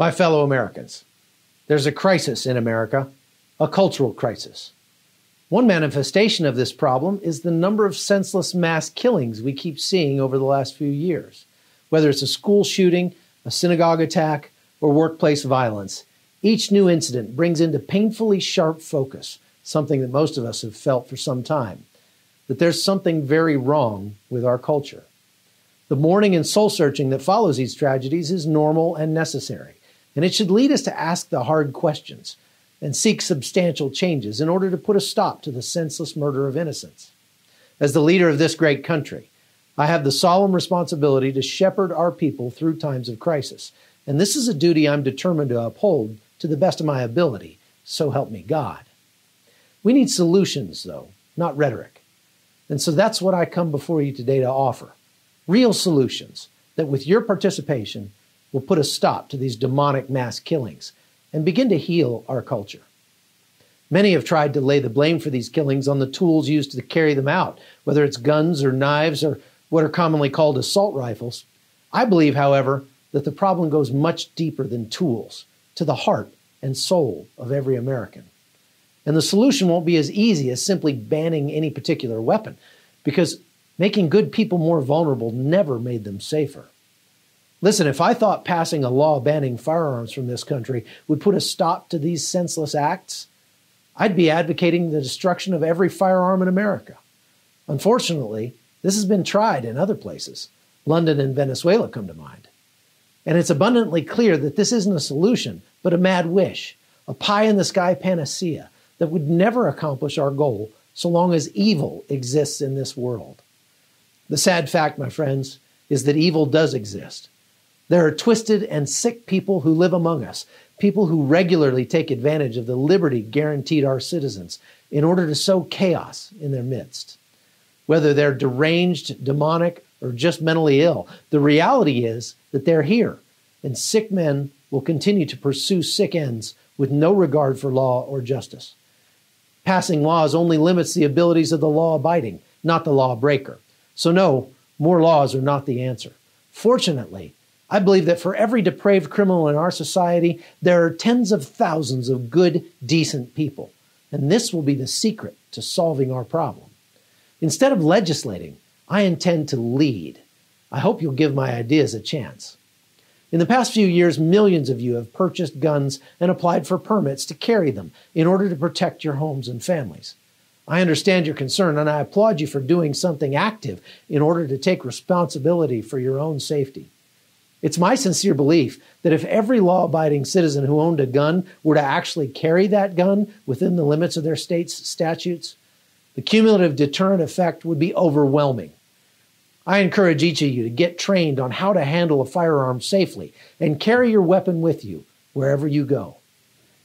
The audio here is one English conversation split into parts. My fellow Americans, there's a crisis in America, a cultural crisis. One manifestation of this problem is the number of senseless mass killings we keep seeing over the last few years. Whether it's a school shooting, a synagogue attack, or workplace violence, each new incident brings into painfully sharp focus something that most of us have felt for some time, that there's something very wrong with our culture. The mourning and soul-searching that follows these tragedies is normal and necessary, and it should lead us to ask the hard questions and seek substantial changes in order to put a stop to the senseless murder of innocents. As the leader of this great country, I have the solemn responsibility to shepherd our people through times of crisis, and this is a duty I'm determined to uphold to the best of my ability, so help me God. We need solutions, though, not rhetoric. And so that's what I come before you today to offer. Real solutions that, with your participation, will put a stop to these demonic mass killings and begin to heal our culture. Many have tried to lay the blame for these killings on the tools used to carry them out, whether it's guns or knives or what are commonly called assault rifles. I believe, however, that the problem goes much deeper than tools, to the heart and soul of every American. And the solution won't be as easy as simply banning any particular weapon, because making good people more vulnerable never made them safer. Listen, if I thought passing a law banning firearms from this country would put a stop to these senseless acts, I'd be advocating the destruction of every firearm in America. Unfortunately, this has been tried in other places. London and Venezuela come to mind. And it's abundantly clear that this isn't a solution, but a mad wish, a pie-in-the-sky panacea that would never accomplish our goal so long as evil exists in this world. The sad fact, my friends, is that evil does exist. There are twisted and sick people who live among us, people who regularly take advantage of the liberty guaranteed our citizens in order to sow chaos in their midst. Whether they're deranged, demonic, or just mentally ill, the reality is that they're here, and sick men will continue to pursue sick ends with no regard for law or justice. Passing laws only limits the abilities of the law-abiding, not the law-breaker. So no, more laws are not the answer. Fortunately, I believe that for every depraved criminal in our society, there are tens of thousands of good, decent people. And this will be the secret to solving our problem. Instead of legislating, I intend to lead. I hope you'll give my ideas a chance. In the past few years, millions of you have purchased guns and applied for permits to carry them in order to protect your homes and families. I understand your concern, and I applaud you for doing something active in order to take responsibility for your own safety. It's my sincere belief that if every law-abiding citizen who owned a gun were to actually carry that gun within the limits of their state's statutes, the cumulative deterrent effect would be overwhelming. I encourage each of you to get trained on how to handle a firearm safely and carry your weapon with you wherever you go.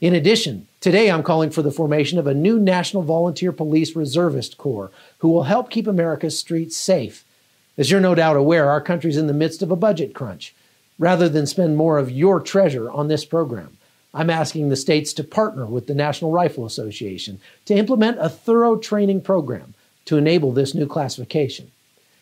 In addition, today I'm calling for the formation of a new National Volunteer Police Reservist Corps who will help keep America's streets safe. As you're no doubt aware, our country's in the midst of a budget crunch. Rather than spend more of your treasure on this program, I'm asking the states to partner with the National Rifle Association to implement a thorough training program to enable this new classification.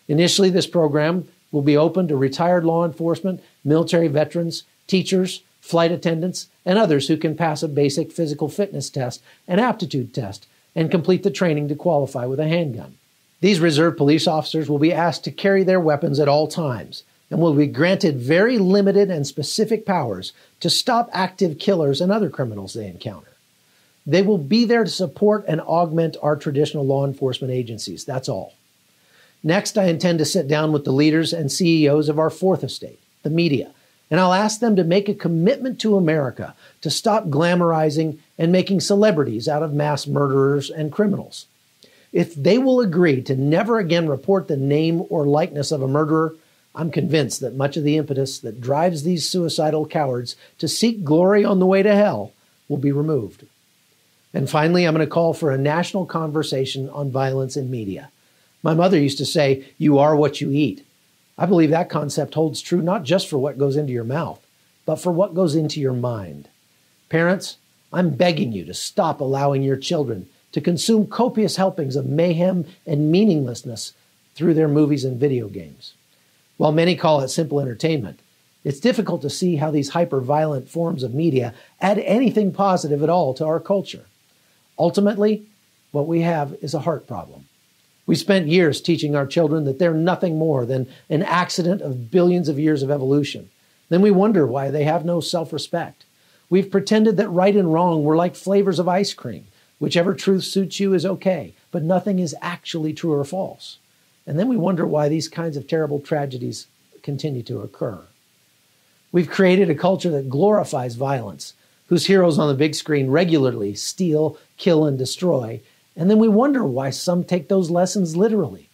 Initially, this program will be open to retired law enforcement, military veterans, teachers, flight attendants, and others who can pass a basic physical fitness test and aptitude test and complete the training to qualify with a handgun. These reserve police officers will be asked to carry their weapons at all times, and will be granted very limited and specific powers to stop active killers and other criminals they encounter. They will be there to support and augment our traditional law enforcement agencies, that's all. Next, I intend to sit down with the leaders and CEOs of our fourth estate, the media, and I'll ask them to make a commitment to America to stop glamorizing and making celebrities out of mass murderers and criminals. If they will agree to never again report the name or likeness of a murderer, I'm convinced that much of the impetus that drives these suicidal cowards to seek glory on the way to hell will be removed. And finally, I'm going to call for a national conversation on violence in media. My mother used to say, "You are what you eat." I believe that concept holds true not just for what goes into your mouth, but for what goes into your mind. Parents, I'm begging you to stop allowing your children to consume copious helpings of mayhem and meaninglessness through their movies and video games. While many call it simple entertainment, It's difficult to see how these hyper-violent forms of media add anything positive at all to our culture. Ultimately, what we have is a heart problem. We spent years teaching our children that they're nothing more than an accident of billions of years of evolution. Then we wonder why they have no self-respect. We've pretended that right and wrong were like flavors of ice cream. Whichever truth suits you is okay, but nothing is actually true or false. And then we wonder why these kinds of terrible tragedies continue to occur. We've created a culture that glorifies violence, whose heroes on the big screen regularly steal, kill, and destroy, and then we wonder why some take those lessons literally.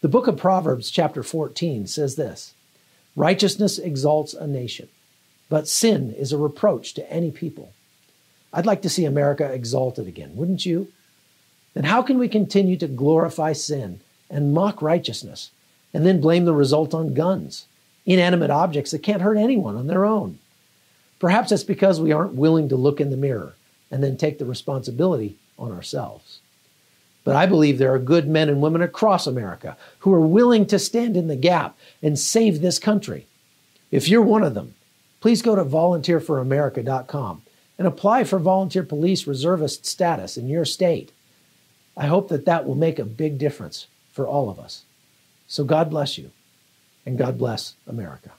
The book of Proverbs, chapter 14, says this, "Righteousness exalts a nation, but sin is a reproach to any people." I'd like to see America exalted again, wouldn't you? Then how can we continue to glorify sin and mock righteousness, and then blame the result on guns, inanimate objects that can't hurt anyone on their own? Perhaps it's because we aren't willing to look in the mirror and then take the responsibility on ourselves. But I believe there are good men and women across America who are willing to stand in the gap and save this country. If you're one of them, please go to volunteerforamerica.com and apply for volunteer police reservist status in your state. I hope that that will make a big difference for all of us. So God bless you, and God bless America.